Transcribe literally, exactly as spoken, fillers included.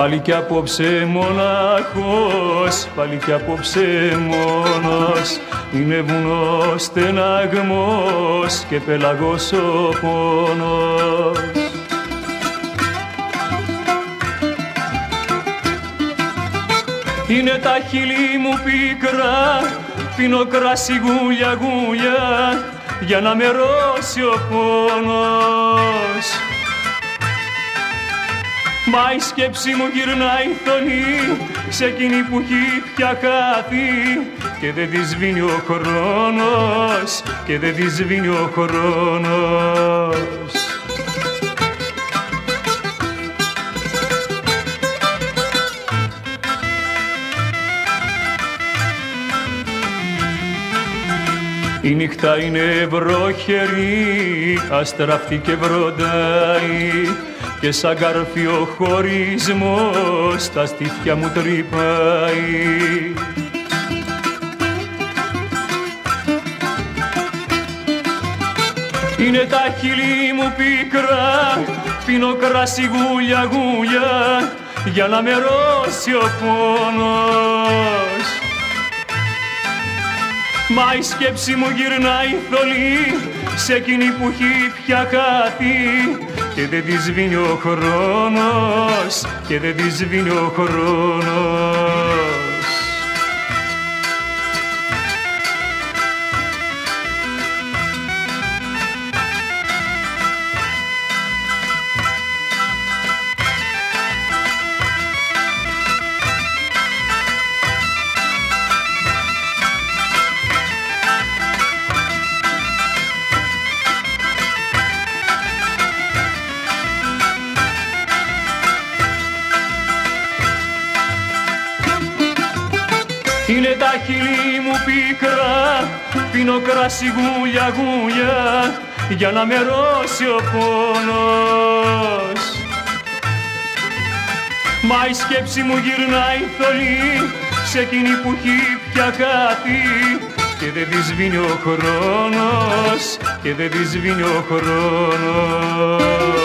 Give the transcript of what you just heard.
Πάλι κι απόψε μοναχός, πάλι κι απόψε μόνος, είναι βουνό στεναγμός και πελαγός ο πόνος. Είναι τα χείλη μου πικρά, πίνω κράσι γουλιά γουλιά, για να με ρώσει ο πόνος. Μα η σκέψη μου γυρνάει θωνή, σε εκείνη που έχει πια χαθεί, και δεν τη σβήνει ο χρόνος, και δεν τη σβήνει ο χρόνος. Η νύχτα είναι βροχερή, αστραφτή και βροντάει, και σαν καρφί ο χωρισμός τα στήθια μου τρυπάει. Είναι τα χείλη μου πικρά, πίνω κράσι γουλιά γουλιά, για να με ρώσει ο πόνος. Μα η σκέψη μου γυρνάει θολή, σε εκείνη που έχει πια χαθεί, και δεν τη σβήνει ο χρόνος, και δεν τη σβήνει ο χρόνος. Είναι τα χείλη μου πικρά, πίνω κράσι γουλιά γουλιά, για να με ρώσει ο πόνος. Μα η σκέψη μου γυρνάει θολή, σε εκείνη που έχει πια χαθεί, και δεν τη σβήνει ο χρόνος, και δεν τη σβήνει ο χρόνος.